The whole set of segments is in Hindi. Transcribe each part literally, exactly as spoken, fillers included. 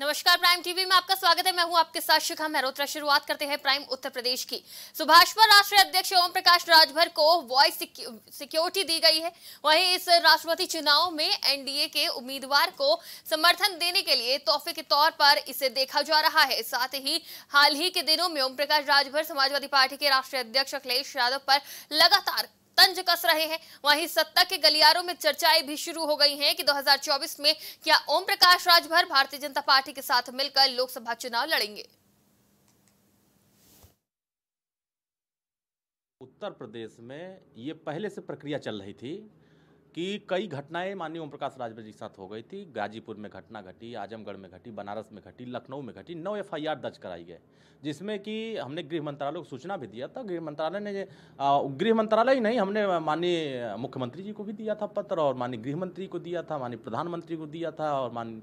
नमस्कार, प्राइम टीवी में आपका स्वागत है। मैं हूं आपके साथ शिखा महरोत्रा। शुरुआत करते हैं प्राइम उत्तर प्रदेश की। तो भाजपा राष्ट्रीय अध्यक्ष ओम प्रकाश राजभर को वॉइस सिक्योरिटी दी गई है। वहीं इस राष्ट्रपति चुनाव में एनडीए के उम्मीदवार को समर्थन देने के लिए तोहफे के तौर पर इसे देखा जा रहा है। साथ ही हाल ही के दिनों में ओम प्रकाश राजभर समाजवादी पार्टी के राष्ट्रीय अध्यक्ष अखिलेश यादव पर लगातार तंज कस रहे हैं। वहीं सत्ता के गलियारों में चर्चाएं भी शुरू हो गई हैं कि दो हज़ार चौबीस में क्या ओम प्रकाश राजभर भारतीय जनता पार्टी के साथ मिलकर लोकसभा चुनाव लड़ेंगे। उत्तर प्रदेश में ये पहले से प्रक्रिया चल रही थी कि कई घटनाएं माननीय ओम प्रकाश राजभर जी के साथ हो गई थी। गाजीपुर में घटना घटी, आजमगढ़ में घटी, बनारस में घटी, लखनऊ में घटी। नौ एफ आई आर दर्ज कराई गए, जिसमें कि हमने गृह मंत्रालय को सूचना भी दिया था। गृह मंत्रालय ने गृह मंत्रालय ही नहीं, हमने माननीय मुख्यमंत्री जी को भी दिया था पत्र, और माननीय गृह मंत्री को दिया था, माननीय प्रधानमंत्री को दिया था, और माननीय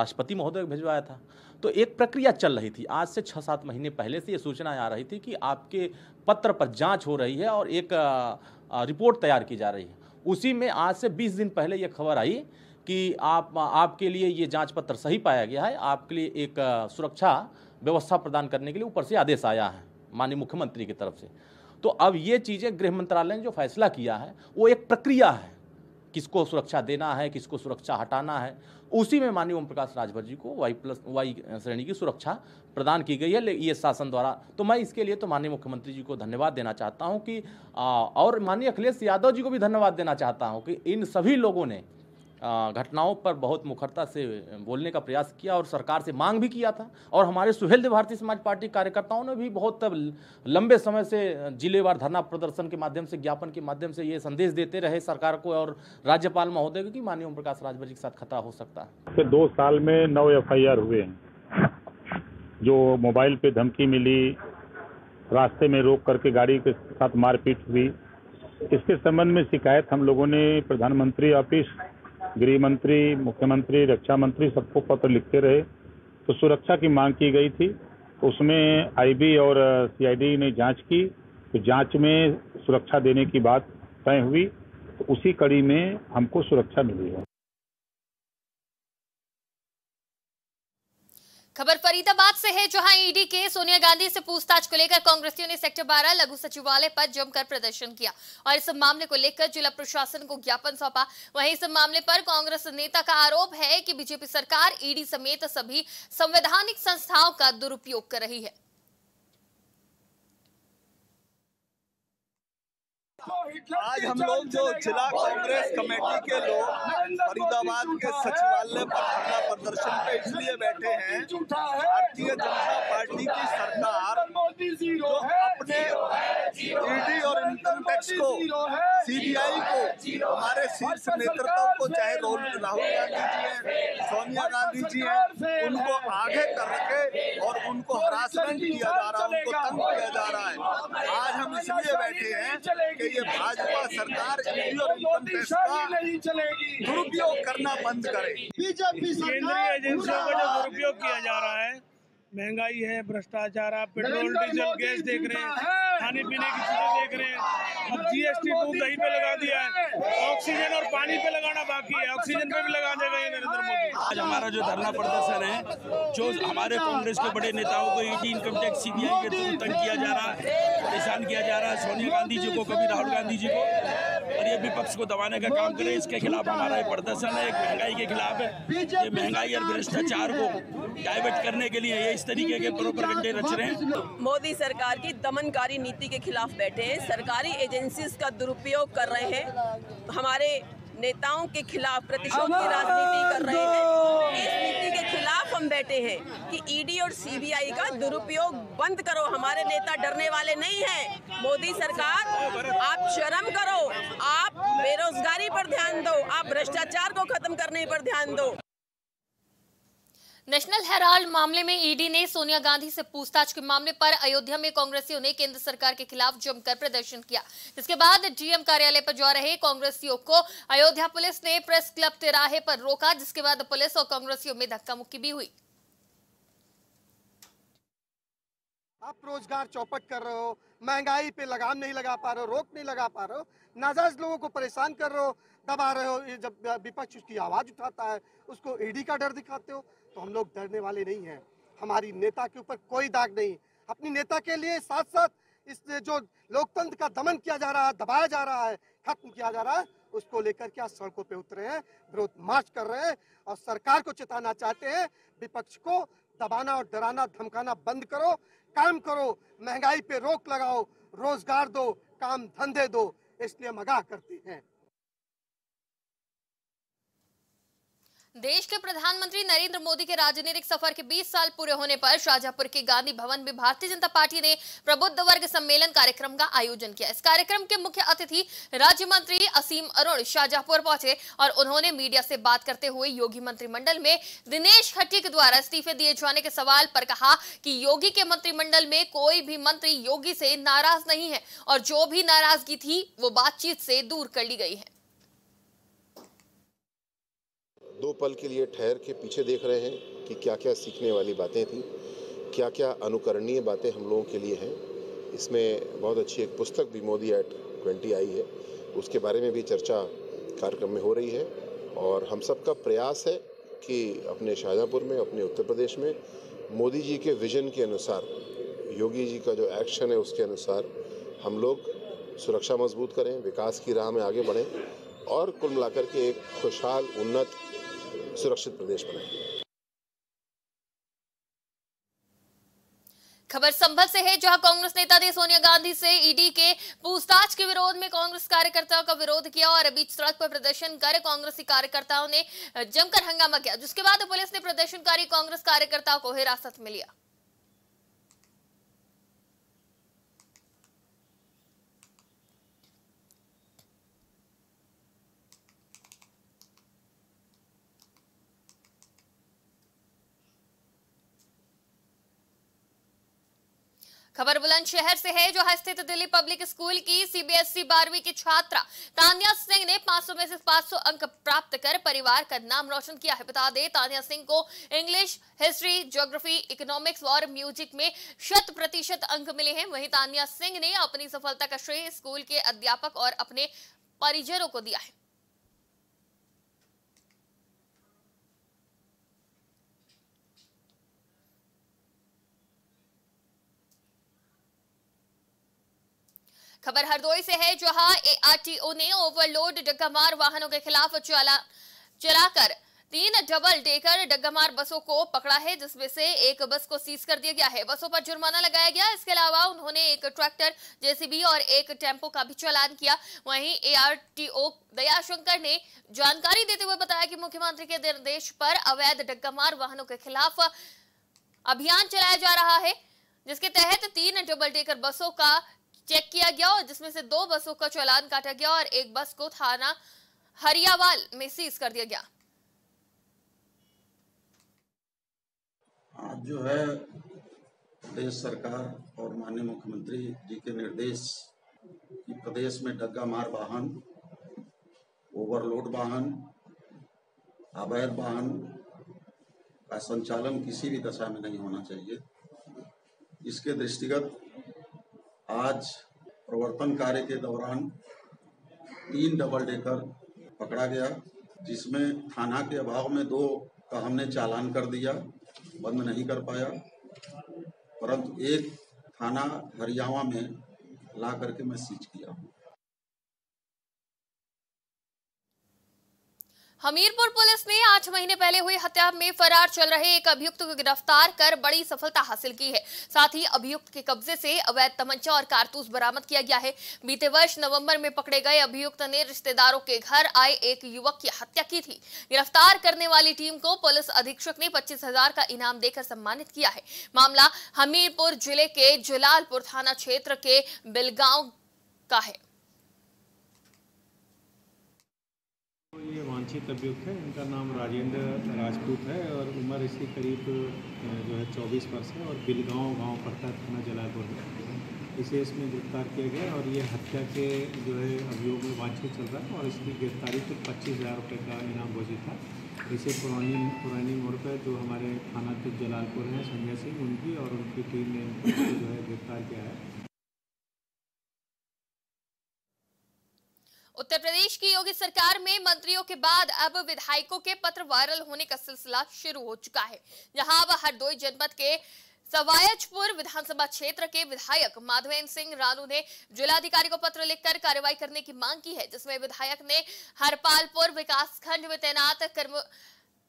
राष्ट्रपति महोदय को भिजवाया था। तो एक प्रक्रिया चल रही थी। आज से छः सात महीने पहले से ये सूचनाएँ आ रही थी कि आपके पत्र पर जाँच हो रही है और एक रिपोर्ट तैयार की जा रही है। उसी में आज से बीस दिन पहले यह खबर आई कि आप आपके लिए ये जांच पत्र सही पाया गया है, आपके लिए एक सुरक्षा व्यवस्था प्रदान करने के लिए ऊपर से आदेश आया है माननीय मुख्यमंत्री की तरफ से। तो अब ये चीज़ें गृह मंत्रालय ने जो फैसला किया है वो एक प्रक्रिया है, किसको सुरक्षा देना है, किसको सुरक्षा हटाना है। उसी में माननीय ओम प्रकाश राजभर जी को वाई प्लस वाई श्रेणी की सुरक्षा प्रदान की गई है ये शासन द्वारा। तो मैं इसके लिए तो माननीय मुख्यमंत्री जी को धन्यवाद देना चाहता हूं कि आ, और माननीय अखिलेश यादव जी को भी धन्यवाद देना चाहता हूं कि इन सभी लोगों ने घटनाओं पर बहुत मुखरता से बोलने का प्रयास किया और सरकार से मांग भी किया था। और हमारे सुहृद भारतीय समाज पार्टी कार्यकर्ताओं ने भी बहुत लंबे समय से जिलेवार धरना प्रदर्शन के माध्यम से, ज्ञापन के माध्यम से ये संदेश देते रहे सरकार को और राज्यपाल महोदय को कि माननीय ओम प्रकाश राजभर जी के साथ खतरा हो सकता है। दो साल में नौ एफ आई आर हुए हैं, जो मोबाइल पे धमकी मिली, रास्ते में रोक करके गाड़ी के साथ मारपीट हुई। इसके संबंध में शिकायत हम लोगों ने प्रधानमंत्री ऑफिस, गृह मंत्री, मुख्यमंत्री, रक्षा मंत्री सबको पत्र लिखते रहे। तो सुरक्षा की मांग की गई थी, उसमें आई बी और सी आई डी ने जांच की। तो जांच में सुरक्षा देने की बात तय हुई, तो उसी कड़ी में हमको सुरक्षा मिली है। खबर फरीदाबाद से है, जहां ई डी के सोनिया गांधी से पूछताछ को लेकर कांग्रेसियों ने सेक्टर बारह लघु सचिवालय पर जमकर प्रदर्शन किया और इस मामले को लेकर जिला प्रशासन को ज्ञापन सौंपा। वहीं इस मामले पर कांग्रेस नेता का आरोप है कि बीजेपी सरकार ई डी समेत सभी संवैधानिक संस्थाओं का दुरुपयोग कर रही है। आज हम लोग जो जिला कांग्रेस कमेटी के लोग फरीदाबाद के सचिवालय पर धरना प्रदर्शन पे इसलिए बैठे हैं, भारतीय जनता पार्टी की सरकार जो अपने ई डी और इनकम टैक्स को, सी बी आई को, हमारे शीर्ष नेतृत्व को, चाहे राहुल गांधी जी हैं, सोनिया गांधी जी हैं, उनको आगे कर रखे और उनको हरासमेंट किया जा रहा है, उनको तंग किया जा रहा है। आज हम इसलिए बैठे हैं कि ये भाजपा सरकार इनकम टैक्स का दुरुपयोग करना बंद करे। बीजेपी केंद्रीय एजेंसियों का जो दुरुपयोग किया जा रहा है, महंगाई है, भ्रष्टाचार है, पेट्रोल डीजल गैस देख रहे हैं, खाने पीने की चीजें देख रहे हैं, अब जी एस टी को दही पे लगा दिया है, ऑक्सीजन और पानी पे लगाना बाकी है, ऑक्सीजन पे भी लगा देगा ये नरेंद्र मोदी। आज हमारा जो धरना प्रदर्शन है, जो हमारे कांग्रेस के बड़े नेताओं को E D income tax C B I के थ्रू तंग किया जा रहा है, परेशान किया जा रहा है, सोनिया गांधी जी को, कभी राहुल गांधी जी को, और ये विपक्ष को दबाने का काम करे, इसके खिलाफ हमारा ये प्रदर्शन है। एक महंगाई के खिलाफ है, ये महंगाई और भ्रष्टाचार को डाइवर्ट करने के लिए ये इस तरीके के प्रोपगंडे रच रहे हैं। मोदी सरकार की दमनकारी नीति के खिलाफ बैठे हैं, सरकारी एजेंसीज का दुरुपयोग कर रहे हैं, हमारे नेताओं के खिलाफ प्रतिशोध की राजनीति कर रहे हैं। इस नीति के खिलाफ हम बैठे हैं कि ई डी और सी बी आई का दुरुपयोग बंद करो। हमारे नेता डरने वाले नहीं हैं। मोदी सरकार, आप शर्म करो, आप बेरोजगारी पर ध्यान दो, आप भ्रष्टाचार को खत्म करने पर ध्यान दो। नेशनल हेराल्ड मामले में ईडी ने सोनिया गांधी से पूछताछ के मामले पर अयोध्या में कांग्रेसियों ने केंद्र सरकार के खिलाफ जमकर प्रदर्शन किया। जिसके बाद डीएम कार्यालय पर जा रहे कांग्रेसियों को अयोध्या पुलिस ने प्रेस क्लब तिराहे पर रोका, जिसके बाद पुलिस और कांग्रेसियों में धक्का मुक्की भी हुई। आप रोजगार चौपट कर रहे हो, महंगाई पे लगाम नहीं लगा पा रहे हो, रोक नहीं लगा पा रहे हो, नाजायज लोगों को परेशान कर रहे हो, दबा रहे हो। जब विपक्ष उसकी आवाज उठाता है उसको ईडी का डर दिखाते हो, तो हम लोग डरने वाले नहीं हैं। हमारी नेता के ऊपर कोई दाग नहीं। अपनी नेता के लिए साथ साथ इस जो लोकतंत्र का दमन किया जा रहा है, दबाया जा रहा है, खत्म किया जा रहा है, उसको लेकर के आज सड़कों पे उतरे हैं, विरोध मार्च कर रहे हैं और सरकार को चेताना चाहते हैं, विपक्ष को दबाना और डराना धमकाना बंद करो, काम करो, महंगाई पे रोक लगाओ, रोजगार दो, काम धंधे दो, इसलिए हम आगाह करते हैं। देश के प्रधानमंत्री नरेंद्र मोदी के राजनीतिक सफर के बीस साल पूरे होने पर शाहजहांपुर के गांधी भवन में भारतीय जनता पार्टी ने प्रबुद्ध वर्ग सम्मेलन कार्यक्रम का आयोजन किया। इस कार्यक्रम के मुख्य अतिथि राज्य मंत्री असीम अरुण शाहजहांपुर पहुंचे और उन्होंने मीडिया से बात करते हुए योगी मंत्रिमंडल में दिनेश खटीक द्वारा इस्तीफे दिए जाने के सवाल पर कहा कि योगी के मंत्रिमंडल में कोई भी मंत्री योगी से नाराज नहीं है और जो भी नाराजगी थी वो बातचीत से दूर कर ली गई है। दो पल के लिए ठहर के पीछे देख रहे हैं कि क्या क्या सीखने वाली बातें थी, क्या क्या अनुकरणीय बातें हम लोगों के लिए हैं। इसमें बहुत अच्छी एक पुस्तक भी मोदी एट ट्वेंटी आई है, उसके बारे में भी चर्चा कार्यक्रम में हो रही है और हम सबका प्रयास है कि अपने शाहजहाँपुर में, अपने उत्तर प्रदेश में मोदी जी के विजन के अनुसार, योगी जी का जो एक्शन है उसके अनुसार हम लोग सुरक्षा मजबूत करें, विकास की राह में आगे बढ़ें और कुल मिलाकर के एक खुशहाल, उन्नत, सुरक्षित प्रदेश बनाए। खबर संभल से है, जहां कांग्रेस नेता ने सोनिया गांधी से ईडी के पूछताछ के विरोध में कांग्रेस कार्यकर्ताओं का विरोध किया और बीच सड़क पर प्रदर्शन कर कांग्रेसी कार्यकर्ताओं ने जमकर हंगामा किया, जिसके बाद पुलिस ने प्रदर्शनकारी कांग्रेस कार्यकर्ताओं को हिरासत में लिया। खबर बुलंदशहर से है, जहां स्थित दिल्ली पब्लिक स्कूल की सीबीएसई बारहवीं की छात्रा तानिया सिंह ने पाँच सौ में से पाँच सौ अंक प्राप्त कर परिवार का नाम रोशन किया है। बता दें, तानिया सिंह को इंग्लिश, हिस्ट्री, ज्योग्राफी, इकोनॉमिक्स और म्यूजिक में शत प्रतिशत अंक मिले हैं। वहीं तानिया सिंह ने अपनी सफलता का श्रेय स्कूल के अध्यापक और अपने परिजनों को दिया है। खबर हरदोई से है, जहां आरटीओ ने ओवरलोड डग्गामार वाहनों के खिलाफ चला चलाकर तीन डबल डेकर डग्गामार बसों को पकड़ा है, जिसमें से एक बस को सीज कर दिया गया है। बसों पर जुर्माना लगाया गया। इसके अलावा उन्होंने एक ट्रैक्टर, जेसीबी और एक टेम्पो का भी चालान किया। वहीं एआरटीओ दयाशंकर ने जानकारी देते हुए बताया कि मुख्यमंत्री के निर्देश पर अवैध डग्गामार वाहनों के खिलाफ अभियान चलाया जा रहा है, जिसके तहत तीन डबल डेकर बसों का चेक किया गया और जिसमें से दो बसों का चालान काटा गया और एक बस को थाना हरियावाल में सीज कर दिया गया। आज जो है प्रदेश सरकार और माननीय मुख्यमंत्री जी के निर्देश कि प्रदेश में डग्गामार वाहन, ओवरलोड वाहन, अवैध वाहन का संचालन किसी भी दशा में नहीं होना चाहिए। इसके दृष्टिगत आज प्रवर्तन कार्य के दौरान तीन डबल डेकर पकड़ा गया, जिसमें थाना के अभाव में दो का हमने चालान कर दिया, बंद नहीं कर पाया, परंतु एक थाना हरियावा में ला करके मैं सीज किया। हमीरपुर पुलिस ने आठ महीने पहले हुई हत्या में फरार चल रहे एक अभियुक्त को गिरफ्तार कर बड़ी सफलता हासिल की है। साथ ही अभियुक्त के कब्जे से अवैध तमंचा और कारतूस बरामद किया गया है। बीते वर्ष नवंबर में पकड़े गए अभियुक्त ने रिश्तेदारों के घर आए एक युवक की हत्या की थी। गिरफ्तार करने वाली टीम को पुलिस अधीक्षक ने पच्चीस हजार का इनाम देकर सम्मानित किया है। मामला हमीरपुर जिले के जलालपुर थाना क्षेत्र के बिलगांव का है। ये वांछित अभियुक्त है, इनका नाम राजेंद्र राजपूत है और उम्र इसकी करीब जो है चौबीस वर्ष है और बिलगांव गांव पड़ता थाना जलालपुर में। इसे इसमें गिरफ्तार किया गया और ये हत्या के जो है अभियोग में वांछित चल रहा है और इसकी गिरफ्तारी पर पच्चीस हज़ार रुपये का इनाम घोषित था। इसे पुरानी पुरानी मोड़ पर जो हमारे थाना के जलालपुर हैं संजय सिंह, उनकी और उनकी टीम ने जो है गिरफ्तार किया है। उत्तर प्रदेश की योगी सरकार में मंत्रियों के बाद अब विधायकों के पत्र वायरल होने का सिलसिला शुरू हो चुका है, जहां अब हरदोई जनपद के सवायजपुर विधानसभा क्षेत्र के विधायक माधवेंद्र सिंह रानू ने जिलाधिकारी को पत्र लिखकर कार्रवाई करने की मांग की है, जिसमें विधायक ने हरपालपुर विकासखंड में तैनात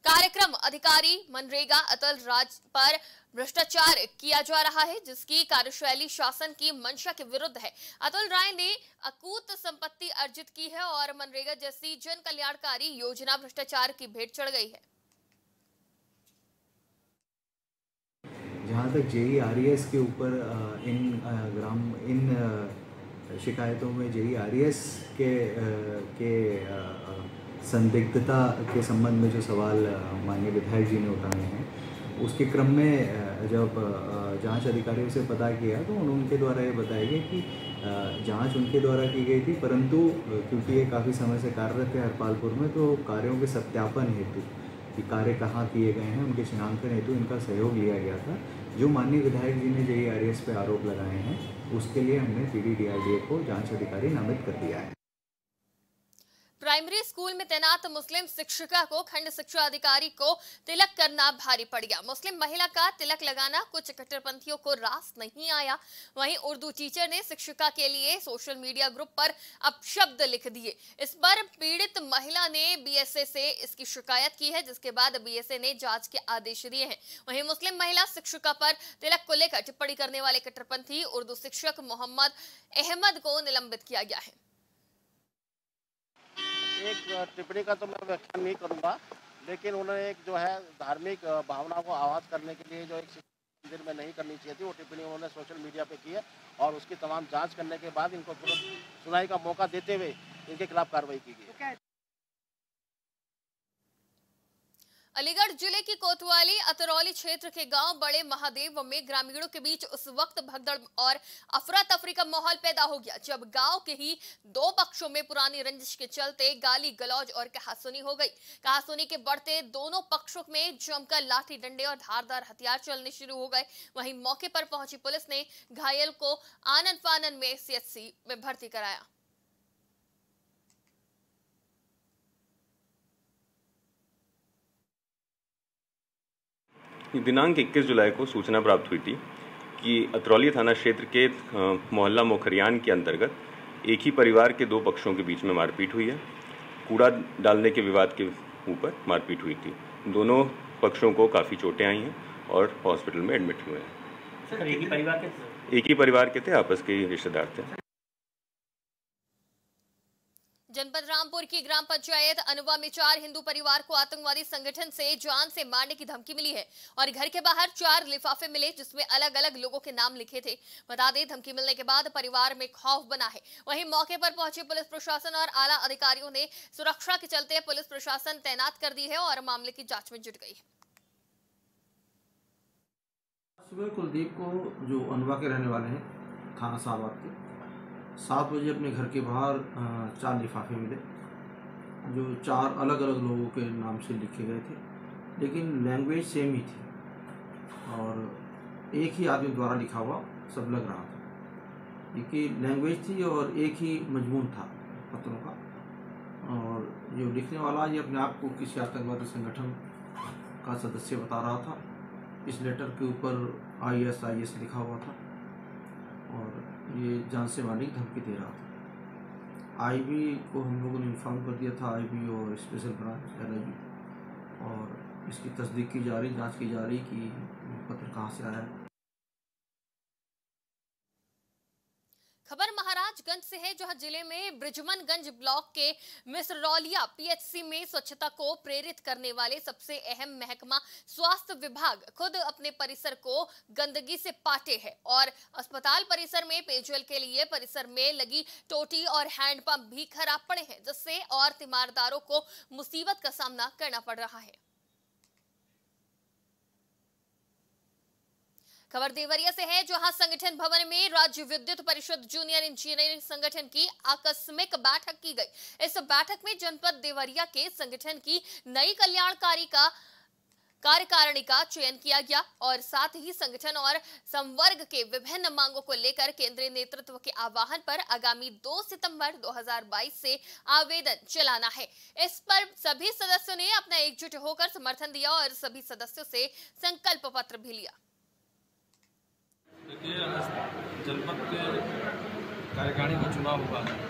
कार्यक्रम अधिकारी मनरेगा अटल राज पर भ्रष्टाचार किया जा रहा है, जिसकी कार्यशैली शासन की मंशा के विरुद्ध है। अतुल राय ने अकूत संपत्ति अर्जित की है और मनरेगा जैसी जन कल्याणकारी योजना भ्रष्टाचार की भेंट चढ़ गई है। जहां तक जेई आरईएस के ऊपर इन ग्राम इन शिकायतों में जेई आरईएस के के संदिग्धता के संबंध में जो सवाल माननीय विधायक जी ने उठाए हैं, उसके क्रम में जब जांच अधिकारियों से पता किया तो उनके द्वारा ये बताया गया कि जांच उनके द्वारा की गई थी, परंतु क्योंकि ये काफ़ी समय से कार्यरत है हरपालपुर में, तो कार्यों के सत्यापन हेतु कि कार्य कहाँ किए गए हैं उनके चिन्हांकन हेतु इनका सहयोग लिया गया था। जो माननीय विधायक जी ने जेई आर एस पर आरोप लगाए हैं, उसके लिए हमने P D D R D A को जाँच अधिकारी नामित कर दिया है। प्राइमरी स्कूल में तैनात मुस्लिम शिक्षिका को खंड शिक्षा अधिकारी को तिलक करना भारी पड़ गया। मुस्लिम महिला का तिलक लगाना कुछ कट्टरपंथियों को रास नहीं आया। वहीं उर्दू टीचर ने शिक्षिका के लिए सोशल मीडिया ग्रुप पर अपशब्द लिख दिए। इस पर पीड़ित महिला ने बीएसए से इसकी शिकायत की है, जिसके बाद बीएसए ने जांच के आदेश दिए हैं। वहीं मुस्लिम महिला शिक्षिका पर तिलक को लेकर टिप्पणी करने वाले कट्टरपंथी उर्दू शिक्षक मोहम्मद अहमद को निलंबित किया गया है। एक टिप्पणी का तो मैं व्याख्यान नहीं करूंगा, लेकिन उन्होंने एक जो है धार्मिक भावना को आवाज़ करने के लिए जो एक मंदिर में नहीं करनी चाहिए थी, वो टिप्पणी उन्होंने सोशल मीडिया पे की है और उसकी तमाम जांच करने के बाद इनको तुरंत सुनाई का मौका देते हुए इनके खिलाफ कार्रवाई की गई है। अलीगढ़ जिले की कोतवाली अतरौली क्षेत्र के गांव बड़े महादेव में ग्रामीणों के बीच उस वक्त भगदड़ और अफरा तफरी का माहौल पैदा हो गया जब गांव के ही दो पक्षों में पुरानी रंजिश के चलते गाली गलौज और कहासुनी हो गई। कहासुनी के बढ़ते दोनों पक्षों में जमकर लाठी डंडे और धारदार हथियार चलने शुरू हो गए। वहीं मौके पर पहुंची पुलिस ने घायल को आनन फानन में सीएचसी में भर्ती कराया। दिनांक इक्कीस जुलाई को सूचना प्राप्त हुई थी कि अतरौली थाना क्षेत्र के मोहल्ला मोखरियान के अंतर्गत एक ही परिवार के दो पक्षों के बीच में मारपीट हुई है। कूड़ा डालने के विवाद के ऊपर मारपीट हुई थी। दोनों पक्षों को काफ़ी चोटें आई हैं और हॉस्पिटल में एडमिट हुए हैं। सर, एक ही परिवार के थे एक ही परिवार के थे आपस के रिश्तेदार थे। जनपद रामपुर की ग्राम पंचायत अनुवा में चार हिंदू परिवार को आतंकवादी संगठन से जान से मारने की धमकी मिली है और घर के बाहर चार लिफाफे मिले जिसमें अलग अलग लोगों के नाम लिखे थे। बता दें, धमकी मिलने के बाद परिवार में खौफ बना है। वहीं मौके पर पहुंचे पुलिस प्रशासन और आला अधिकारियों ने सुरक्षा के चलते पुलिस प्रशासन तैनात कर दी है और मामले की जाँच में जुट गई है। सुबह कुलदीप को, जो अनुवा के रहने वाले हैं, थाना साहबाद के सात बजे अपने घर के बाहर चार लिफाफे मिले जो चार अलग अलग लोगों के नाम से लिखे गए थे, लेकिन लैंग्वेज सेम ही थी और एक ही आदमी द्वारा लिखा हुआ सब लग रहा था, क्योंकि लैंग्वेज थी और एक ही मजमून था पत्रों का। और जो लिखने वाला ये अपने आप को किसी आतंकवादी संगठन का सदस्य बता रहा था। इस लेटर के ऊपर आई एस आई एस लिखा हुआ था और ये जान से मारने की धमकी दे रहा था। आईबी को हम लोगों ने इन्फॉर्म कर दिया था, आईबी और स्पेशल ब्रांच एनआईबी, और इसकी तस्दीक की जा रही, जांच की जा रही कि पत्र कहाँ से आया है। खबर महाराजगंज से है, जहां जिले में बृजमनगंज ब्लॉक के मिसरौलिया पीएचसी में स्वच्छता को प्रेरित करने वाले सबसे अहम महकमा स्वास्थ्य विभाग खुद अपने परिसर को गंदगी से पाटे है और अस्पताल परिसर में पेयजल के लिए परिसर में लगी टोटी और हैंडपंप भी खराब पड़े हैं, जिससे और तीमारदारों को मुसीबत का सामना करना पड़ रहा है। खबर देवरिया से है, जहां संगठन भवन में राज्य विद्युत परिषद जूनियर इंजीनियरिंग संगठन की आकस्मिक बैठक की गई। इस बैठक में जनपद देवरिया के संगठन की नई कल्याणकारी का कार्यकारिणी का चयन किया गया और साथ ही संगठन और संवर्ग के विभिन्न मांगों को लेकर केंद्रीय नेतृत्व के आह्वान पर आगामी दो सितंबर दो हजार बाईस से आवेदन चलाना है। इस पर सभी सदस्यों ने अपना एकजुट होकर समर्थन दिया और सभी सदस्यों से संकल्प पत्र भी लिया। देखिए, जनपद के कार्यकारिणी का चुनाव हुआ है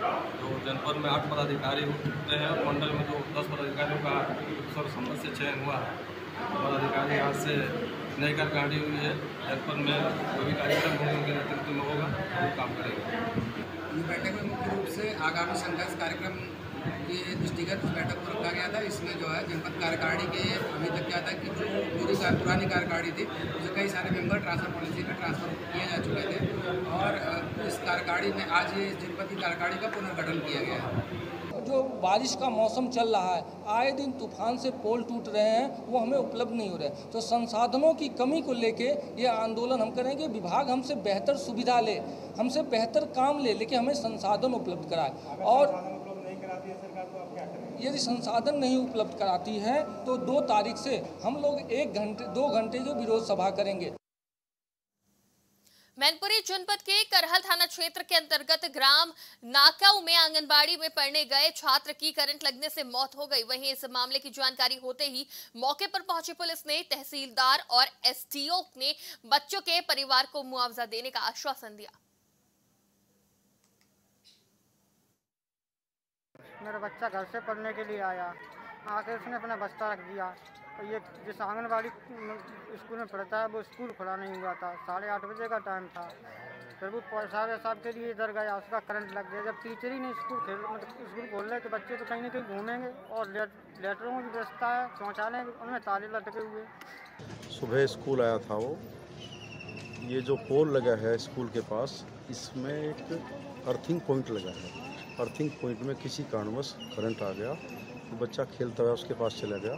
तो जनपद में आठ पदाधिकारी होते हैं और मंडल में जो दस पदाधिकारियों का सर्वसम्मति से चयन हुआ है। पदाधिकारी आज से नई कार्यकारिणी हुई है। जनपद में जो भी कार्यक्रम होंगे उनके नेतृत्व में होगा, वो काम करेंगे। इस बैठक में मुख्य रूप से आगामी संघर्ष कार्यक्रम के दृष्टिगत बैठक को रखा गया था। इसमें जो है जनपद कार्यकारिणी के अभी तक क्या था कि जो पूरी पुरानी कार्यकारिणी थी उसमें कई सारे मेंबर ट्रांसफर पॉलिसी में ट्रांसफर किए जा चुके थे और इस कार्यकारिणी में आज ये जनपद की कार्यकारिणी का पुनर्गठन किया गया है। जो बारिश का मौसम चल रहा है, आए दिन तूफान से पोल टूट रहे हैं, वो हमें उपलब्ध नहीं हो रहे। तो संसाधनों की कमी को लेके ये आंदोलन हम करेंगे। विभाग हमसे बेहतर सुविधा ले, हमसे बेहतर काम ले, लेकिन हमें संसाधन उपलब्ध कराए। और यदि संसाधन नहीं उपलब्ध कराती है तो दो तारीख से हम लोग एक घंटे दो घंटे जो विरोध सभा करेंगे। मैनपुरी जनपद के करहल थाना क्षेत्र के अंतर्गत ग्राम नाकाऊ में आंगनबाड़ी में पढ़ने गए छात्र की करंट लगने से मौत हो गई। वहीं इस मामले की जानकारी होते ही मौके पर पहुंची पुलिस ने तहसीलदार और एसडीओ ने बच्चों के परिवार को मुआवजा देने का आश्वासन दिया। मेरा बच्चा घर से पढ़ने के लिए आया, आके उसने अपना बस्ता रख दिया। ये जिस आंगनबाड़ी स्कूल में पढ़ता है वो स्कूल खुला नहीं हुआ था, साढ़े आठ बजे का टाइम था। फिर वो सारे साहब के लिए इधर गया, उसका करंट लग गया। जब टीचर ही नहीं स्कूल खेल मतलब स्कूल खोल रहे तो बच्चे तो कहीं ना कहीं घूमेंगे और लेटरों में भी व्यवस्था है, शौचालय उनमें ताले लटके हुए। सुबह स्कूल आया था वो, ये जो पोल लगा है स्कूल के पास इसमें एक अर्थिंग पॉइंट लगा है। अर्थिंग पॉइंट में किसी कारणवश करंट आ गया, बच्चा खेलता हुआ उसके पास चला गया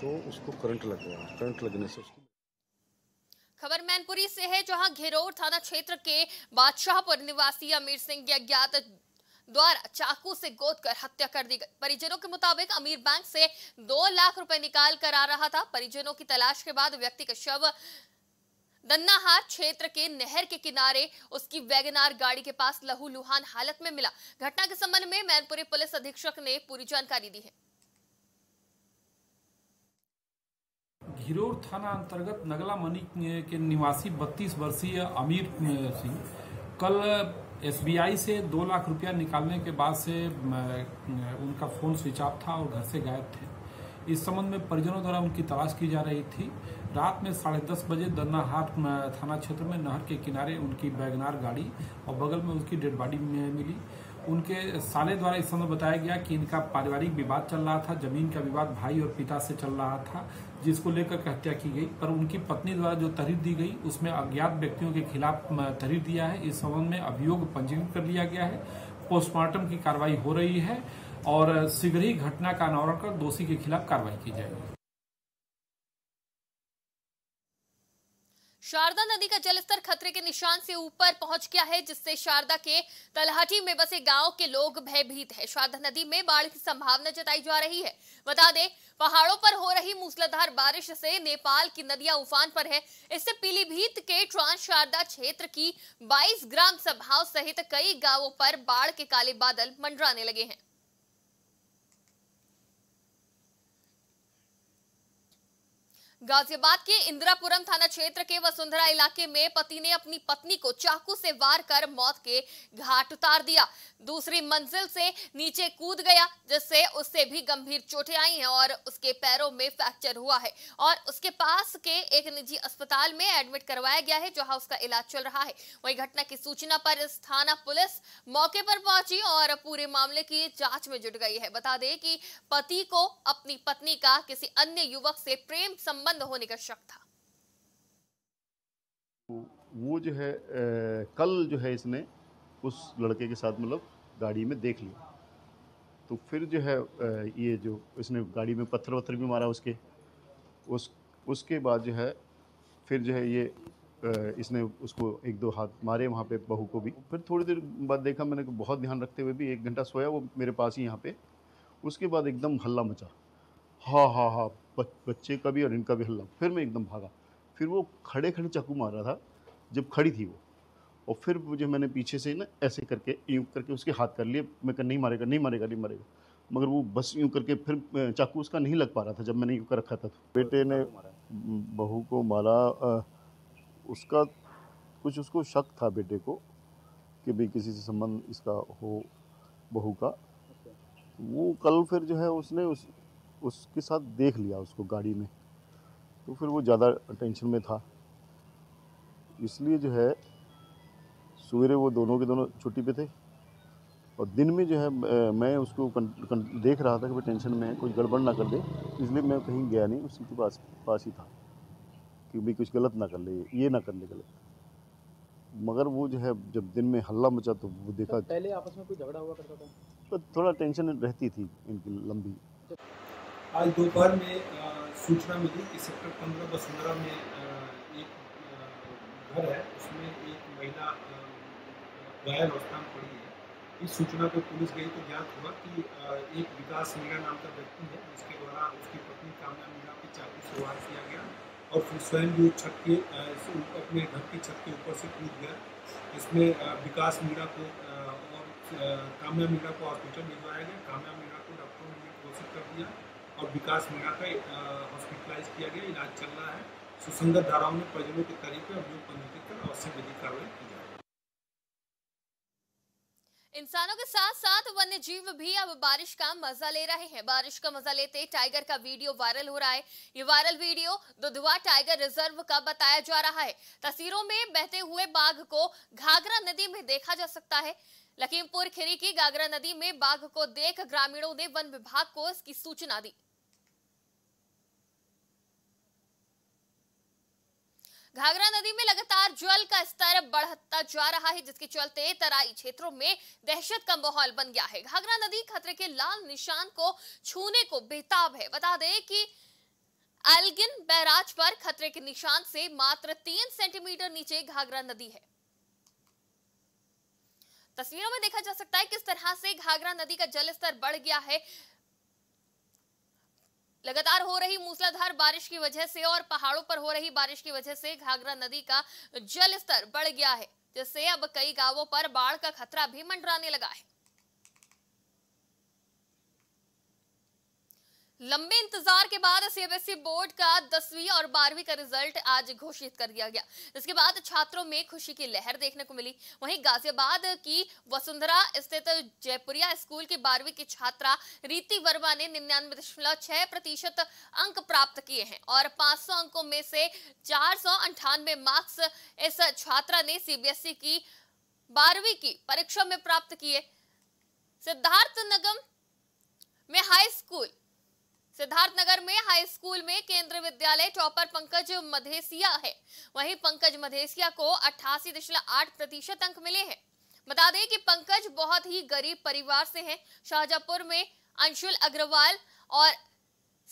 तो उसको करंट लग गया। करंट लगने से उसको खबर मैनपुरी से है, जहां घेरौर थाना क्षेत्र के बादशाहपुर निवासी अमीर सिंह के अज्ञात द्वारा चाकू से गोदकर हत्या कर दी गई। परिजनों के मुताबिक अमीर बैंक से दो लाख रुपए निकाल कर आ रहा था। परिजनों की तलाश के बाद व्यक्ति का शव दन्नाहार क्षेत्र के नहर के किनारे उसकी वैगनार गाड़ी के पास लहूलुहान हालत में मिला। घटना के संबंध में मैनपुरी पुलिस अधीक्षक ने पूरी जानकारी दी है। घिरौर थाना अंतर्गत नगला मनी के निवासी बत्तीस वर्षीय अमीर सिंह कल एसबीआई से दो लाख रुपया निकालने के बाद से उनका फोन स्विच ऑफ था और घर से गायब थे। इस संबंध में परिजनों द्वारा उनकी तलाश की जा रही थी। रात में साढ़े दस बजे दन्नाहाट थाना क्षेत्र में नहर के किनारे उनकी वैगनार गाड़ी और बगल में उसकी डेड बॉडी मिली। उनके साले द्वारा इस समय बताया गया कि इनका पारिवारिक विवाद चल रहा था, जमीन का विवाद भाई और पिता से चल रहा था, जिसको लेकर हत्या की गई। पर उनकी पत्नी द्वारा जो तहरीर दी गई उसमें अज्ञात व्यक्तियों के खिलाफ तहरीर दिया है। इस संबंध में अभियोग पंजीकृत कर लिया गया है। पोस्टमार्टम की कार्रवाई हो रही है और शीघ्र ही घटना का अनावरण कर दोषी के खिलाफ कार्रवाई की जाएगी। शारदा नदी का जलस्तर खतरे के निशान से ऊपर पहुंच गया है, जिससे शारदा के तलहटी में बसे गांव के लोग भयभीत हैं। शारदा नदी में बाढ़ की संभावना जताई जा रही है। बता दें, पहाड़ों पर हो रही मूसलाधार बारिश से नेपाल की नदियां उफान पर है। इससे पीलीभीत के ट्रांस शारदा क्षेत्र की बाईस ग्राम सभाओं सहित कई गाँवों पर बाढ़ के काले बादल मंडराने लगे हैं। गाजियाबाद के इंदिरापुरम थाना क्षेत्र के वसुंधरा इलाके में पति ने अपनी पत्नी को चाकू से वार कर मौत के घाट उतार दिया। दूसरी मंजिल से नीचे कूद गया जिससे उससे भी गंभीर चोटें आई हैं और उसके पैरों में फ्रैक्चर हुआ है और उसके पास के एक निजी अस्पताल में एडमिट करवाया गया है जहां उसका इलाज चल रहा है। वहीं घटना की सूचना पर इस थाना पुलिस मौके पर पहुंची और पूरे मामले की जांच में जुट गई है। बता दें कि पति को अपनी पत्नी का किसी अन्य युवक से प्रेम संबंध होने का शक था। वो जो है ए, कल जो है इसने उस लड़के के साथ मतलब गाड़ी में देख लिया, तो फिर जो है ए, ये जो इसने गाड़ी में पत्थर वत्थर भी मारा उसके उस उसके बाद जो है फिर जो है ये ए, इसने उसको एक दो हाथ मारे वहाँ पे बहू को भी। फिर थोड़ी देर बाद देखा मैंने को बहुत ध्यान रखते हुए भी एक घंटा सोया वो मेरे पास ही यहाँ पे। उसके बाद एकदम हल्ला मचा, हा हा हा, बच्चे का भी और इनका भी हल्ला। फिर मैं एकदम भागा, फिर वो खड़े खड़े चाकू मार रहा था जब खड़ी थी वो, और फिर जो मैंने पीछे से ना ऐसे करके यूँ करके उसके हाथ कर लिए। मैं कहा नहीं मारेगा नहीं मारेगा नहीं मारेगा, मगर वो बस यूँ करके फिर चाकू उसका नहीं लग पा रहा था जब मैंने यूँ कर रखा था। बेटे ने बहू को मारा, उसका कुछ उसको शक था बेटे को कि भाई किसी से संबंध इसका हो बहू का। वो कल फिर जो है उसने उस उसके साथ देख लिया उसको गाड़ी में, तो फिर वो ज़्यादा टेंशन में था, इसलिए जो है सवेरे वो दोनों के दोनों छुट्टी पे थे। और दिन में जो है मैं उसको कन, कन, देख रहा था कि टेंशन में है कुछ गड़बड़ ना कर दे, इसलिए मैं कहीं गया नहीं, उसी के पास पास ही था कि भाई कुछ गलत ना कर ले, ये ना कर ले गलत। मगर वो जो है जब दिन में हल्ला मचा तो वो देखा। पहले आपस में कोई झगड़ा हुआ करता था? तो थोड़ा टेंशन रहती थी इनकी लंबी। आज दोपहर में सूचना मिली कि सेक्टर पंद्रह वसुंधरा में एक घर है उसमें एक महिला घायल अवस्था में पड़ी है। इस सूचना पर पुलिस गई तो ज्ञात हुआ कि एक विकास मीणा नाम का व्यक्ति है जिसके द्वारा उसकी पत्नी कामयाब मीणा की चाकू से वार किया गया और फिर स्वयं भी छत के अपने घर की छत के ऊपर से कूद गया। इसमें विकास मीणा को और कामयाब मीणा को हॉस्पिटल भिजवाया गया, कामयाब मीणा को डॉक्टरों ने घोषित कर दिया और विकास मीणा का हॉस्पिटलाइज किया गया, इलाज चल रहा है। सुसंगत धाराओं में परिजनों के तरीके और लोग पंजीकृत कर आवश्यक विधि कार्रवाई की जाए। इंसानों के साथ साथ वन्य जीव भी अब बारिश का मजा ले रहे हैं। बारिश का मजा लेते टाइगर का वीडियो वायरल हो रहा है। ये viral video Dudhwa tiger reserve का बताया जा रहा है। तस्वीरों में बहते हुए बाघ को घाघरा नदी में देखा जा सकता है। लखीमपुर खीरी की घाघरा नदी में बाघ को देख ग्रामीणों ने वन विभाग को इसकी सूचना दी। घाघरा नदी में लगातार जल का स्तर बढ़ता जा रहा है जिसके चलते तराई क्षेत्रों में दहशत का माहौल बन गया है। घाघरा नदी खतरे के लाल निशान को छूने को बेताब है। बता दें कि अलगिन बैराज पर खतरे के निशान से मात्र तीन सेंटीमीटर नीचे घाघरा नदी है। तस्वीरों में देखा जा सकता है किस तरह से घाघरा नदी का जलस्तर बढ़ गया है। लगातार हो रही मूसलाधार बारिश की वजह से और पहाड़ों पर हो रही बारिश की वजह से घाघरा नदी का जलस्तर बढ़ गया है जिससे अब कई गांवों पर बाढ़ का खतरा भी मंडराने लगा है। लंबे इंतजार के बाद सीबीएसई बोर्ड का दसवीं और बारहवीं का रिजल्ट आज घोषित कर दिया गया। इसके बाद छात्रों में खुशी की लहर देखने को मिली। वहीं गाजियाबाद की वसुंधरा स्थित जयपुरिया स्कूल की बारहवीं की छात्रा रीति वर्मा ने निन्यानवे दशमलव छह प्रतिशत अंक प्राप्त किए हैं और पांच सौ अंकों में से चार सौ अंठानवे मार्क्स इस छात्रा ने सीबीएसई की बारहवीं की परीक्षा में प्राप्त किए। सिद्धार्थ नगर में हाई स्कूल सिद्धार्थ नगर में हाई स्कूल में केंद्रीय विद्यालय टॉपर पंकज मधेसिया है। वहीं पंकज मधेसिया को अट्ठासी दशमलव आठ प्रतिशत अंक मिले हैं। बता दें कि पंकज बहुत ही गरीब परिवार से हैं। शाहजहापुर में अंशुल अग्रवाल और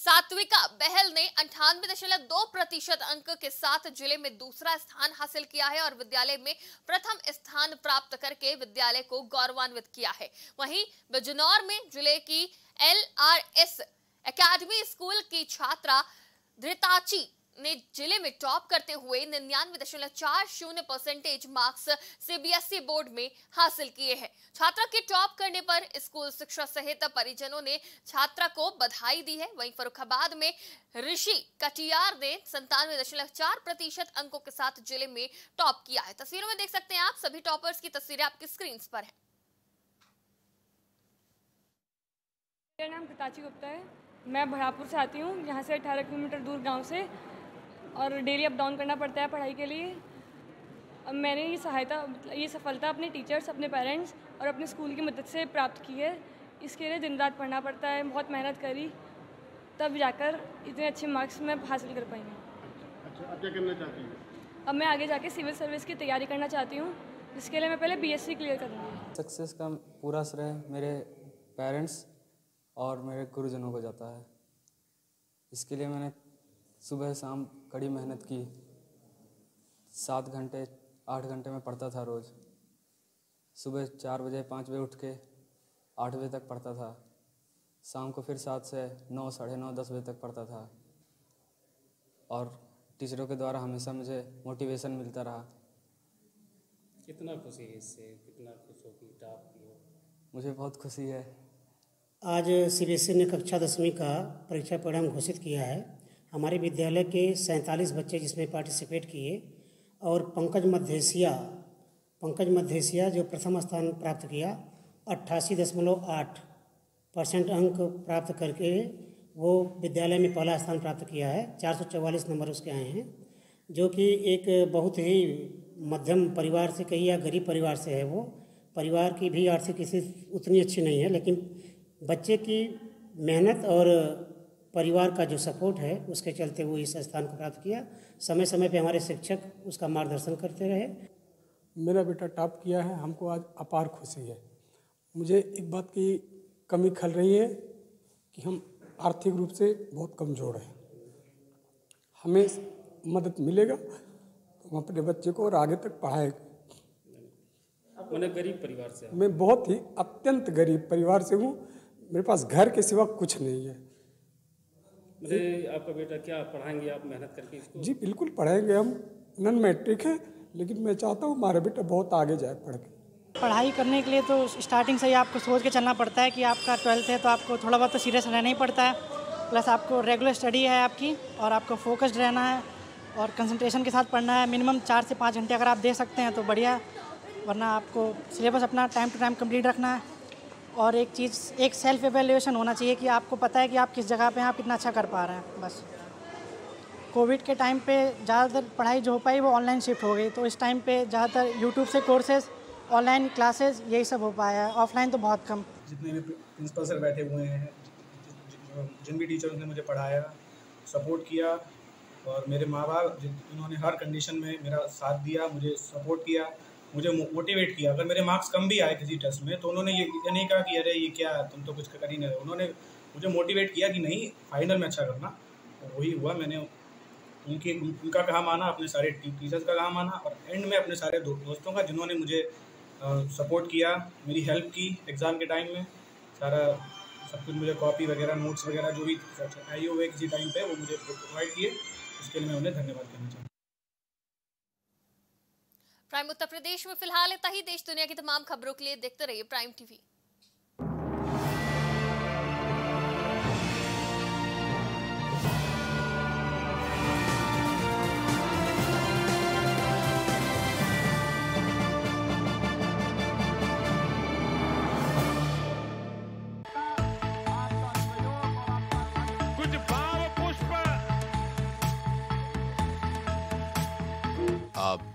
सात्विका बहल ने अंठानवे दशमलव दो प्रतिशत अंक के साथ जिले में दूसरा स्थान हासिल किया है और विद्यालय में प्रथम स्थान प्राप्त करके विद्यालय को गौरवान्वित किया है। वहीं बिजनौर में जिले की L R S academy school की छात्रा धृताची ने जिले में टॉप करते हुए निन्यानवे दशमलव चार शून्य परसेंटेज मार्क्स सीबीएसई बोर्ड में हासिल किए हैं। छात्रा के टॉप करने पर स्कूल शिक्षा सहित परिजनों ने छात्रा को बधाई दी है। वहीं फरुखाबाद में ऋषि कटियार ने संतानवे दशमलव चार प्रतिशत अंकों के साथ जिले में टॉप किया है। तस्वीरों में देख सकते हैं आप, सभी टॉपर्स की तस्वीरें आपकी स्क्रीन पर है। मेरा नाम कृताची गुप्ता है, मैं भरापुर से आती हूँ। यहाँ से अठारह किलोमीटर दूर गांव से, और डेली अप डाउन करना पड़ता है पढ़ाई के लिए। अब मैंने ये सहायता ये सफलता अपने टीचर्स, अपने पेरेंट्स और अपने स्कूल की मदद से प्राप्त की है। इसके लिए दिन रात पढ़ना पड़ता है, बहुत मेहनत करी, तब जाकर इतने अच्छे मार्क्स मैं हासिल कर पाई हूँ। अच्छा, अब क्या करना चाहती हूँ? अब मैं आगे जाके सिविल सर्विस की तैयारी करना चाहती हूँ, जिसके लिए मैं पहले बी एस सी क्लियर करूँगी। सक्सेस का पूरा श्रेय मेरे पेरेंट्स और मेरे गुरुजनों को जाता है। इसके लिए मैंने सुबह शाम कड़ी मेहनत की। सात घंटे आठ घंटे में पढ़ता था रोज़। सुबह चार बजे पाँच बजे उठ के आठ बजे तक पढ़ता था। शाम को फिर सात से नौ साढ़े नौ दस बजे तक पढ़ता था। और टीचरों के द्वारा हमेशा मुझे मोटिवेशन मिलता रहा। कितना खुशी है इससे? कितना खुश हो कि टॉप की हो? मुझे बहुत खुशी है। आज सीबीएसई ने कक्षा दसवीं का परीक्षा परिणाम घोषित किया है। हमारे विद्यालय के सैंतालीस बच्चे जिसमें पार्टिसिपेट किए, और पंकज मधेसिया पंकज मधेसिया जो प्रथम स्थान प्राप्त किया, अट्ठासी दशमलव आठ परसेंट अंक प्राप्त करके वो विद्यालय में पहला स्थान प्राप्त किया है। चार सौ चौवालीस नंबर उसके आए हैं, जो कि एक बहुत ही मध्यम परिवार से कही या गरीब परिवार से है। वो परिवार की भी आर्थिक स्थिति उतनी अच्छी नहीं है, लेकिन बच्चे की मेहनत और परिवार का जो सपोर्ट है, उसके चलते वो इस स्थान को प्राप्त किया। समय समय पे हमारे शिक्षक उसका मार्गदर्शन करते रहे। मेरा बेटा टॉप किया है, हमको आज अपार खुशी है। मुझे एक बात की कमी खल रही है कि हम आर्थिक रूप से बहुत कमज़ोर हैं। हमें मदद मिलेगा तो हम अपने बच्चे को और आगे तक पढ़ाएंगे। मैंने गरीब परिवार से, मैं बहुत ही अत्यंत गरीब परिवार से हूँ। मेरे पास घर के सिवा कुछ नहीं है। मुझे आपका बेटा क्या पढ़ाएंगे आप मेहनत करके इसको? जी बिल्कुल पढ़ाएंगे। हम नॉन मैट्रिक है, लेकिन मैं चाहता हूँ हमारा बेटा बहुत आगे जाए पढ़ के। पढ़ाई करने के लिए तो स्टार्टिंग से ही आपको सोच के चलना पड़ता है कि आपका ट्वेल्थ है, तो आपको थोड़ा बहुत तो सीरियस रहना ही पड़ता है। प्लस आपको रेगुलर स्टडी है आपकी, और आपको फोकस्ड रहना है और कंसंट्रेशन के साथ पढ़ना है। मिनिमम चार से पाँच घंटे अगर आप दे सकते हैं तो बढ़िया, वरना आपको सिलेबस अपना टाइम टू टाइम कंप्लीट रखना है। और एक चीज़, एक सेल्फ एवेल्यूएशन होना चाहिए कि आपको पता है कि आप किस जगह पे हैं, आप कितना अच्छा कर पा रहे हैं। बस कोविड के टाइम पे ज़्यादातर पढ़ाई जो हो पाई वो ऑनलाइन शिफ्ट हो गई, तो इस टाइम पे ज़्यादातर यूट्यूब से कोर्सेज, ऑनलाइन क्लासेस, यही सब हो पाया है। ऑफलाइन तो बहुत कम। जितने भी प्रिंसिपल सर बैठे हुए हैं, जिन भी टीचरों ने मुझे पढ़ाया, सपोर्ट किया, और मेरे माँ बाप जिन्होंने हर कंडीशन में मेरा साथ दिया, मुझे सपोर्ट किया, मुझे मोटिवेट किया। अगर मेरे मार्क्स कम भी आए किसी टेस्ट में, तो उन्होंने ये नहीं कहा कि अरे ये क्या तुम तो कुछ कर ही नहीं रहे। उन्होंने मुझे मोटिवेट किया कि नहीं, फाइनल में अच्छा करना। वही हुआ। मैंने उनके उनका कहा माना, अपने सारे टीचर्स का कहा माना, और एंड में अपने सारे दो, दोस्तों का, जिन्होंने मुझे सपोर्ट किया, मेरी हेल्प की। एग्ज़ाम के टाइम में सारा सब कुछ मुझे कॉपी वगैरह, नोट्स वगैरह जो भी आई हुए किसी टाइम पर, वो मुझे प्रोवाइड किए। उसके लिए मैं उन्हें धन्यवाद करना चाहूँगा। प्राइम उत्तर प्रदेश में फिलहाल इतना ही। देश दुनिया की तमाम खबरों के लिए देखते रहिए प्राइम टीवी। कुछ भाव पुष्प आप